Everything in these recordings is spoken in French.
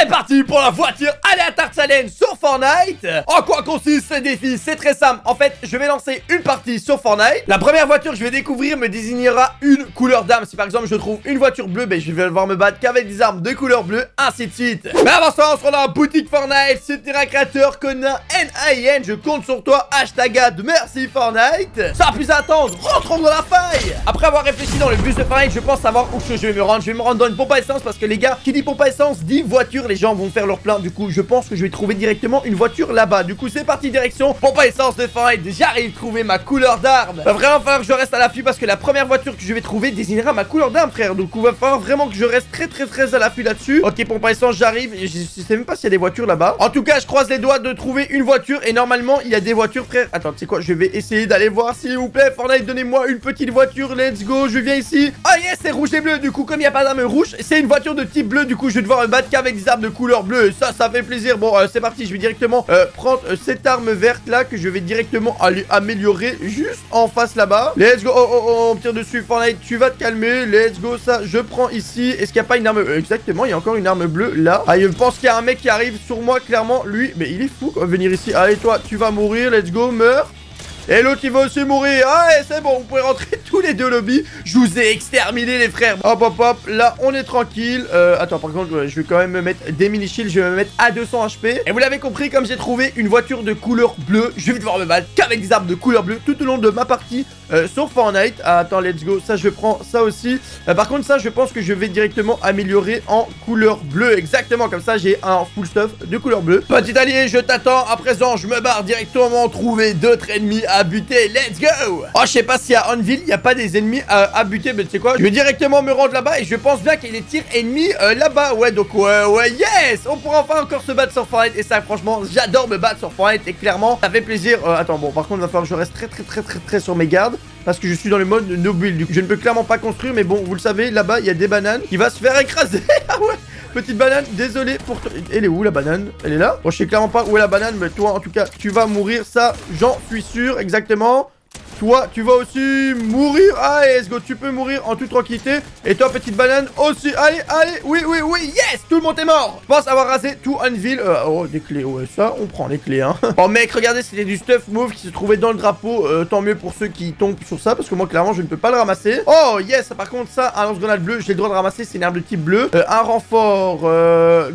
C'est parti pour la voiture aléatoire challenge sur Fortnite. En quoi consiste ce défi? C'est très simple. En fait, je vais lancer une partie sur Fortnite. La première voiture que je vais découvrir me désignera une couleur d'arme. Si par exemple je trouve une voiture bleue, ben, je vais devoir me battre qu'avec des armes de couleur bleue, ainsi de suite. Mais avant ça, on se rend dans la boutique Fortnite. C'est un créateur Conan NIN. Je compte sur toi. #ad. Merci Fortnite. Sans plus attendre, rentrons dans la faille. Après avoir réfléchi dans le bus de Fortnite, je pense savoir où je vais me rendre. Je vais me rendre dans une pompe à essence parce que les gars, qui dit pompe à essence dit voiture. Les gens vont faire leur plein. Du coup, je pense que je vais trouver directement une voiture là-bas. Du coup, c'est parti direction pompe à essence de Fortnite. J'arrive trouver ma couleur d'arme. Va vraiment falloir que je reste à l'affût parce que la première voiture que je vais trouver désignera ma couleur d'arme, frère. Donc, il va falloir vraiment que je reste très à l'affût là-dessus. Ok, pompe à essence, j'arrive. Je sais même pas s'il y a des voitures là-bas. En tout cas, je croise les doigts de trouver une voiture et normalement, il y a des voitures, frère. Attends, tu sais quoi, je vais essayer d'aller voir, s'il vous plaît. Fortnite, donnez-moi une petite voiture. Let's go, je viens ici. Ah yes, c'est rouge et bleu. Du coup, comme il n'y a pas d'arme rouge, c'est une voiture de type bleu. Du coup, je vais devoir me battre qu'avec des armes de couleur bleue. Et ça, ça fait plaisir. Bon, c'est parti. Je vais directement prendre cette arme verte là que je vais directement aller améliorer juste en face là-bas. Let's go. Oh, on tire dessus. Fortnite, tu vas te calmer. Let's go. Ça, je prends ici. Est-ce qu'il n'y a pas une arme? Exactement, il y a encore une arme bleue là. Ah, je pense qu'il y a un mec qui arrive sur moi, clairement. Lui, mais il est fou quoi, venir ici. Allez, toi, tu vas mourir. Let's go. Meurs. Et l'autre il va aussi mourir. Ah, c'est bon, vous pouvez rentrer tous les deux lobbies. Je vous ai exterminé les frères. Hop, là on est tranquille. Attends, par contre, je vais quand même me mettre des mini shields. Je vais me mettre à 200 HP. Et vous l'avez compris, comme j'ai trouvé une voiture de couleur bleue, je vais devoir me battre qu'avec des armes de couleur bleue tout au long de ma partie sur Fortnite. Ah, attends, let's go. Ça, je prends ça aussi. Par contre, ça, je pense que je vais directement améliorer en couleur bleue. Exactement, comme ça, j'ai un full stuff de couleur bleue. Petit allié, je t'attends. À présent, je me barre directement trouver d'autres ennemis à buter, let's go. Oh, je sais pas s'il y a Anvil, il n'y a pas des ennemis à buter, mais tu sais quoi, je vais directement me rendre là-bas et je pense bien qu'il y a des tirs ennemis là-bas. Ouais, donc ouais, yes, on pourra enfin encore se battre sur Fortnite et ça, franchement, j'adore me battre sur Fortnite et clairement, ça fait plaisir. Attends, bon, par contre, il va falloir que je reste très sur mes gardes parce que je suis dans le mode no build, du coup, je ne peux clairement pas construire, mais bon, vous le savez, là-bas, il y a des bananes qui va se faire écraser. Ah ouais. Petite banane, désolé pour toi. Elle est où la banane? Elle est là? Bon, je sais clairement pas où est la banane, mais toi, en tout cas, tu vas mourir, ça, j'en suis sûr, exactement. Toi, tu vas aussi mourir. Allez, let's go, tu peux mourir en toute tranquillité. Et toi, petite banane, aussi. Allez, oui, yes, tout le monde est mort. Je pense avoir rasé tout Anvil. Oh, des clés, ouais, ça, on prend les clés, hein. Bon, mec, regardez, c'était du stuff mauve qui se trouvait dans le drapeau. Tant mieux pour ceux qui tombent sur ça, parce que moi, clairement, je ne peux pas le ramasser. Oh, yes, par contre, ça, un lance-grenade bleu, j'ai le droit de ramasser, c'est une arme de type bleu. Un renfort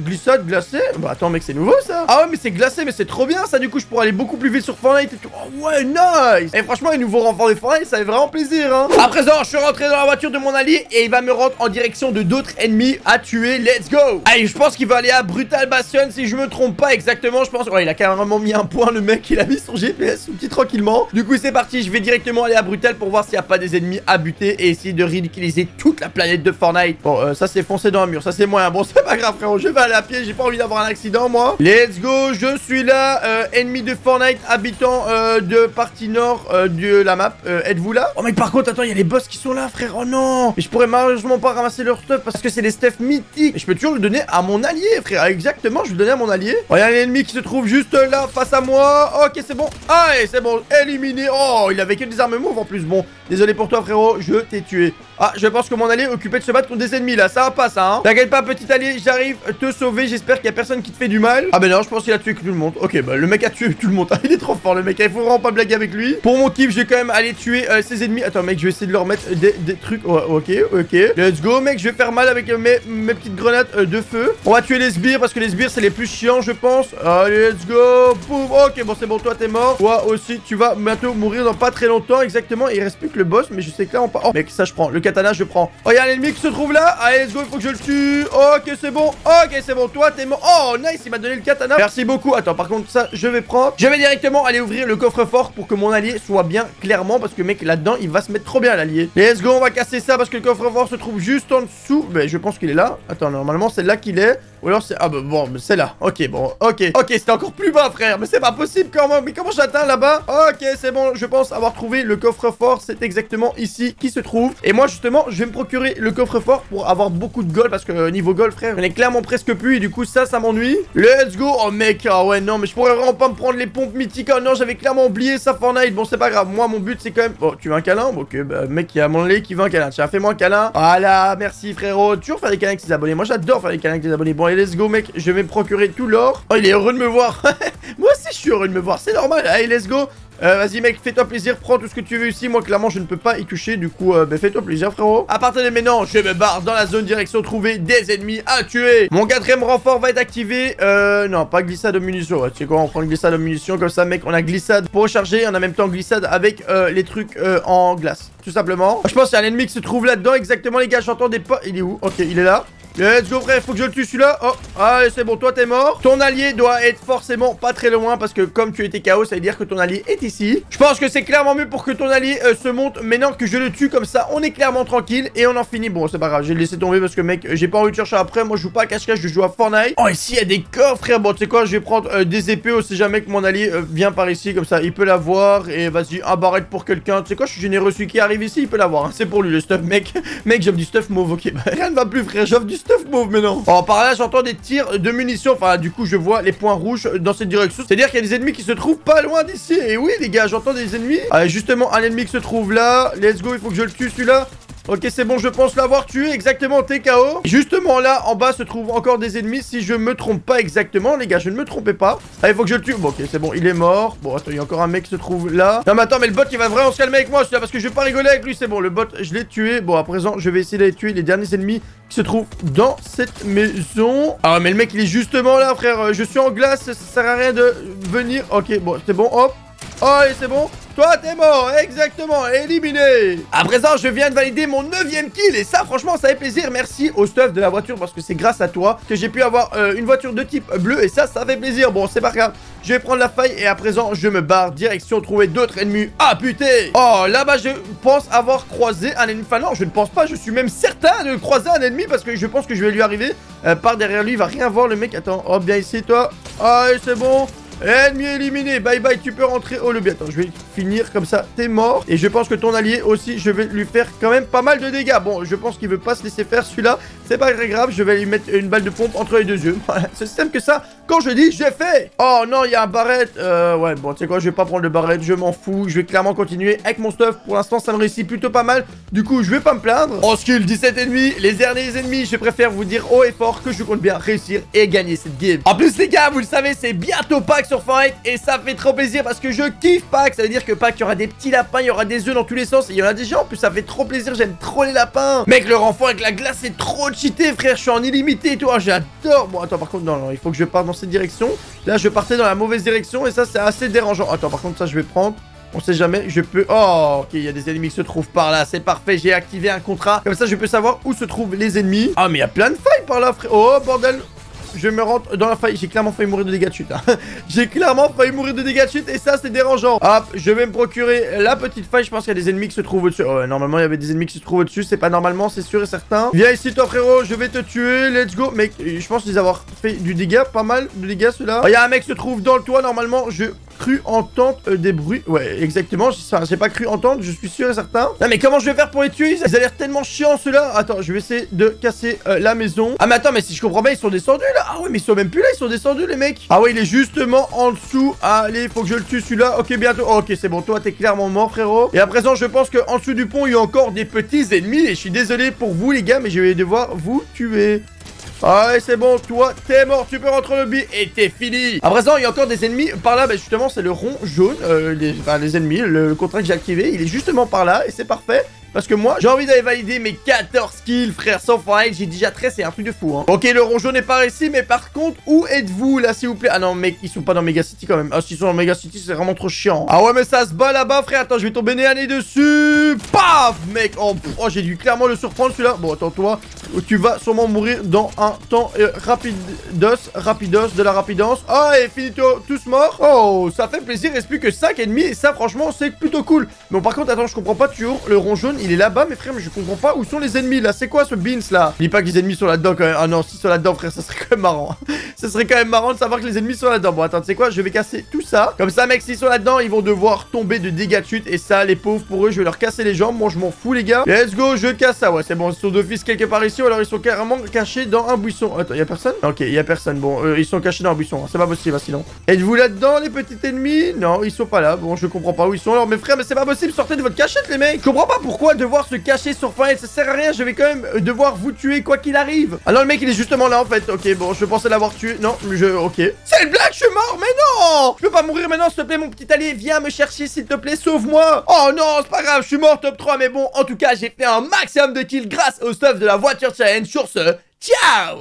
glissade, glacé. Bah, attends, mec, c'est nouveau, ça. Ah ouais, mais c'est glacé, mais c'est trop bien, ça, du coup, je pourrais aller beaucoup plus vite sur Fortnite et tout. Oh, ouais, nice. Et franchement, il nous renfort de Fortnite, ça fait vraiment plaisir, hein. À présent, je suis rentré dans la voiture de mon allié et il va me rendre en direction de d'autres ennemis à tuer. Let's go. Allez, je pense qu'il va aller à Brutal Bastion si je me trompe pas exactement. Je pense, ouais, il a carrément mis un point, le mec, il a mis son GPS petit tranquillement. Du coup, c'est parti, je vais directement aller à Brutal pour voir s'il n'y a pas des ennemis à buter et essayer de ridiculiser toute la planète de Fortnite. Bon, ça c'est foncé dans un mur, ça c'est moyen. Bon, c'est pas grave, frérot, je vais aller à pied, j'ai pas envie d'avoir un accident, moi. Let's go, je suis là, ennemi de Fortnite, habitant de partie nord de la map, êtes-vous là? Oh mec, par contre, attends, il y a les boss qui sont là, frère. Oh non, mais je pourrais malheureusement pas ramasser leur stuff parce que c'est des stuff mythiques. Mais je peux toujours le donner à mon allié, frère. Exactement, je vais le donner à mon allié. Oh, il y a un ennemi qui se trouve juste là, face à moi. Ok, c'est bon. Allez, c'est bon, éliminé. Oh, il avait que des armes mauves en plus. Bon, désolé pour toi, frérot, je t'ai tué. Ah, je pense que mon allié est occupé de se battre contre des ennemis là. Ça va pas, ça, hein. T'inquiète pas, petit allié, j'arrive te sauver. J'espère qu'il y a personne qui te fait du mal. Ah, ben non, je pense qu'il a tué tout le monde. Ok, bah le mec a tué tout le monde. Il est trop fort, le mec. Il faut vraiment pas blaguer avec lui. Pour mon kiff, j'ai quand même aller tuer ses ennemis. Attends, mec, je vais essayer de leur mettre des trucs. Ouais, ok. Let's go, mec. Je vais faire mal avec mes petites grenades de feu. On va tuer les sbires parce que les sbires, c'est les plus chiants, je pense. Allez, let's go. Boum. Ok, bon, c'est bon. Toi, t'es mort. Toi aussi, tu vas bientôt mourir dans pas très longtemps. Exactement. Il reste plus que le boss, mais je sais que là, on part. Oh, mec, ça, je prends. Le katana, je prends. Oh, il y a un ennemi qui se trouve là. Allez, let's go. Il faut que je le tue. Ok, c'est bon. Toi, t'es mort. Oh, nice. Il m'a donné le katana. Merci beaucoup. Attends, par contre, ça, je vais prendre. Je vais directement aller ouvrir le coffre-fort pour que mon allié soit bien clairement, parce que mec, là-dedans, il va se mettre trop bien, l'allié. Let's go, on va casser ça parce que le coffre-fort se trouve juste en dessous. Mais je pense qu'il est là. Attends, normalement, c'est là qu'il est. Ou alors c'est... Ah bah bon, mais c'est là. Ok, bon, ok, c'était encore plus bas, frère. Mais c'est pas possible quand même. Mais comment j'atteins là-bas? Ok, c'est bon, je pense avoir trouvé le coffre-fort. C'est exactement ici qui se trouve. Et moi, justement, je vais me procurer le coffre-fort pour avoir beaucoup de gold, parce que niveau gold, frère, on est clairement presque plus. Et du coup, ça m'ennuie. Let's go. Oh mec, ah ouais, non, mais je pourrais vraiment pas me prendre les pompes mythiques. Oh non, j'avais clairement oublié ça, Fortnite. Bon, c'est pas grave. Moi, mon but, c'est quand même... Oh, tu veux un câlin? Ok, bah mec, il y a mon lait qui veut un câlin. Tiens, fais-moi un câlin. Voilà, merci frérot. Toujours faire des câlins avec ses abonnés. Moi, j'adore faire des câlins avec les abonnés. Bon, Bon allez, let's go mec, je vais me procurer tout l'or. Oh, il est heureux de me voir. Moi aussi je suis heureux de me voir, c'est normal. Allez, let's go. Vas-y mec, fais-toi plaisir, prends tout ce que tu veux ici. Moi clairement je ne peux pas y toucher, du coup bah, fais-toi plaisir frérot. À partir de maintenant, je me barre dans la zone direction trouver des ennemis à tuer. Mon quatrième renfort va être activé. Non, pas glissade de munitions, ouais. Tu sais quoi, on prend une glissade de munitions, comme ça mec, on a glissade pour recharger, on a en même temps glissade avec les trucs en glace, tout simplement. Je pense qu'il y a un ennemi qui se trouve là-dedans, exactement les gars, j'entends des pas. Il est où? Ok, il est là. Let's go frère, faut que je le tue celui-là. Oh, allez c'est bon, toi t'es mort. Ton allié doit être forcément pas très loin, parce que comme tu étais KO, ça veut dire que ton allié est ici. Je pense que c'est clairement mieux pour que ton allié se monte maintenant que je le tue, comme ça on est clairement tranquille et on en finit. Bon c'est pas grave, j'ai laissé tomber parce que mec, j'ai pas envie de chercher après. Moi je joue pas à cache-cache, je joue à Fortnite. Oh ici il y a des coffres frère, bon tu sais quoi, je vais prendre des épées, on sait jamais que mon allié vient par ici, comme ça il peut l'avoir. Et vas-y, un barrette pour quelqu'un, tu sais quoi, je suis généreux, celui qui arrive ici il peut l'avoir hein. C'est pour lui le stuff mec. Mec j'offre du stuff mauve, ok bah, rien ne va plus frère, j'offre du stuff mauve maintenant. Oh par là j'entends des tirs de munitions, enfin du coup je vois les points rouges dans cette direction, c'est à dire qu'il y a des ennemis qui se trouvent pas loin d'ici. Et oui les gars, j'entends des ennemis. Allez, justement un ennemi qui se trouve là, let's go, il faut que je le tue celui-là. Ok c'est bon, je pense l'avoir tué, exactement, TKO. Justement là en bas se trouvent encore des ennemis, si je me trompe pas exactement les gars, je ne me trompais pas. Allez faut que je le tue, bon ok c'est bon, il est mort. Bon attends, il y a encore un mec qui se trouve là. Non mais attends, mais le bot il va vraiment se calmer avec moi celui-là, parce que je vais pas rigoler avec lui. C'est bon, le bot je l'ai tué. Bon à présent je vais essayer d'aller tuer les derniers ennemis qui se trouvent dans cette maison. Ah mais le mec il est justement là frère, je suis en glace, ça sert à rien de venir. Ok bon c'est bon, hop. Oh et c'est bon, toi t'es mort, exactement, éliminé. À présent je viens de valider mon 9e kill, et ça franchement ça fait plaisir. Merci au stuff de la voiture, parce que c'est grâce à toi que j'ai pu avoir une voiture de type bleu, et ça ça fait plaisir. Bon c'est pas grave, je vais prendre la faille et à présent je me barre direction trouver d'autres ennemis. Ah putain. Oh là-bas je pense avoir croisé un ennemi. Enfin non, je ne pense pas, je suis même certain de croiser un ennemi, parce que je pense que je vais lui arriver par derrière lui, il va rien voir le mec. Attends, hop, viens ici toi. Ah et c'est bon, ennemi éliminé, bye bye, tu peux rentrer au lobby. Attends, je vais finir comme ça, t'es mort. Et je pense que ton allié aussi, je vais lui faire quand même pas mal de dégâts. Bon, je pense qu'il veut pas se laisser faire celui-là, c'est pas très grave, je vais lui mettre une balle de pompe entre les deux yeux. Voilà, c'est simple que ça, quand je dis, j'ai fait. Oh non, il y a un barrette, ouais, bon, tu sais quoi, je vais pas prendre le barrette, je m'en fous. Je vais clairement continuer avec mon stuff, pour l'instant ça me réussit plutôt pas mal, du coup je vais pas me plaindre. En skill, 17 ennemis, les derniers ennemis. Je préfère vous dire haut et fort que je compte bien réussir et gagner cette game. En plus les gars, vous le savez, c'est bientôt Pâques sur Fortnite, et ça fait trop plaisir parce que je kiffe Pâques. Ça veut dire que Pâques, il y aura des petits lapins, il y aura des œufs dans tous les sens, et il y en a déjà. En plus ça fait trop plaisir, j'aime trop les lapins. Mec, le renfort avec la glace c'est trop cheaté frère, je suis en illimité et tout, hein, j'adore. Bon attends, par contre non, non, il faut que je parte dans cette direction. Là je partais dans la mauvaise direction et ça c'est assez dérangeant. Attends, par contre ça je vais prendre, on sait jamais, je peux... Oh, ok, il y a des ennemis qui se trouvent par là, c'est parfait, j'ai activé un contrat, comme ça je peux savoir où se trouvent les ennemis. Ah mais il y a plein de failles par là frère, oh bordel. Je me rentre dans la faille, j'ai clairement failli mourir de dégâts de chute hein. J'ai clairement failli mourir de dégâts de chute et ça c'est dérangeant. Hop, je vais me procurer la petite faille, je pense qu'il y a des ennemis qui se trouvent au-dessus. Oh, normalement il y avait des ennemis qui se trouvent au-dessus, c'est pas normalement, c'est sûr et certain. Viens ici toi frérot, je vais te tuer, let's go. Mec, je pense qu'ils avoir fait du dégât, pas mal de dégâts ceux-là. Oh, il y a un mec qui se trouve dans le toit, normalement je... cru entendre des bruits. Ouais exactement, j'ai pas cru entendre, je suis sûr et certain. Non mais comment je vais faire pour les tuer? Ils ont l'air tellement chiants ceux-là. Attends, je vais essayer de casser la maison. Ah mais attends, mais si je comprends bien, ils sont descendus là. Ah ouais, mais ils sont même plus là, ils sont descendus les mecs. Ah ouais, il est justement en dessous. Allez, faut que je le tue celui-là. Ok, bientôt. Oh, ok c'est bon, toi t'es clairement mort frérot. Et à présent je pense qu'en dessous du pont il y a encore des petits ennemis, et je suis désolé pour vous les gars, mais je vais devoir vous tuer. Ah ouais, c'est bon, toi t'es mort, tu peux rentrer au lobby et t'es fini. À présent il y a encore des ennemis par là, bah justement c'est le rond jaune, les ennemis, le contrat que j'ai activé, il est justement par là et c'est parfait. Parce que moi, j'ai envie d'aller valider mes 14 kills, frère, sans Fortnite. J'ai déjà 13, c'est un truc de fou, hein. Ok, le rond jaune est par ici, mais par contre, où êtes-vous, là, s'il vous plaît? Ah non, mec, ils sont pas dans Mega City, quand même. Ah, s'ils sont dans Mega City, c'est vraiment trop chiant. Ah ouais, mais ça se bat là-bas, frère. Attends, je vais tomber nez à nez dessus. Paf, mec. Oh, oh j'ai dû clairement le surprendre, celui-là. Bon, attends, toi, tu vas sûrement mourir dans un temps rapidos, de la rapidance. Ah, oh, et finito, tous morts. Oh, ça fait plaisir, il reste plus que 5 ennemis, et ça, franchement, c'est plutôt cool. Bon, par contre, attends, je comprends pas toujours le rond jaune. Il est là-bas, mais frère, mais je comprends pas où sont les ennemis là. C'est quoi ce Beans là? Dis pas que les ennemis sont là-dedans quand même. Ah non, s'ils sont là-dedans, frère, ça serait quand même marrant. Ce serait quand même marrant de savoir que les ennemis sont là-dedans. Bon, attends, tu sais quoi, je vais casser tout ça. Comme ça, mec, s'ils sont là-dedans, ils vont devoir tomber de dégâts de chute. Et ça, les pauvres, pour eux, je vais leur casser les jambes. Moi, je m'en fous, les gars. Let's go, je casse ça. Ouais, c'est bon, ils sont d'office quelque part ici. Ou alors, ils sont carrément cachés dans un buisson. Attends, y'a personne? Ok, y'a personne. Bon, ils sont cachés dans un buisson. Hein. C'est pas possible, hein, sinon. Êtes-vous là-dedans, les petits ennemis? Non, ils sont pas là. Bon, je comprends pas où ils sont. Alors, mes frères, mais c'est pas possible. Sortez de votre cachette, les mecs. Je comprends pas pourquoi devoir se cacher sur Fortnite. Ça sert à rien. Je vais quand même devoir vous tuer quoi qu'il arrive. Ah non, le mec, il est justement là, en fait. Ok, bon, je pensais l'avoir tué. Non, je. Ok. C'est une blague, je suis mort, mais non! Je peux pas mourir maintenant, s'il te plaît, mon petit allié. Viens me chercher, s'il te plaît, sauve-moi. Oh non, c'est pas grave, je suis mort, top 3. Mais bon, en tout cas, j'ai fait un maximum de kills grâce au stuff de la voiture challenge. Sur ce, ciao!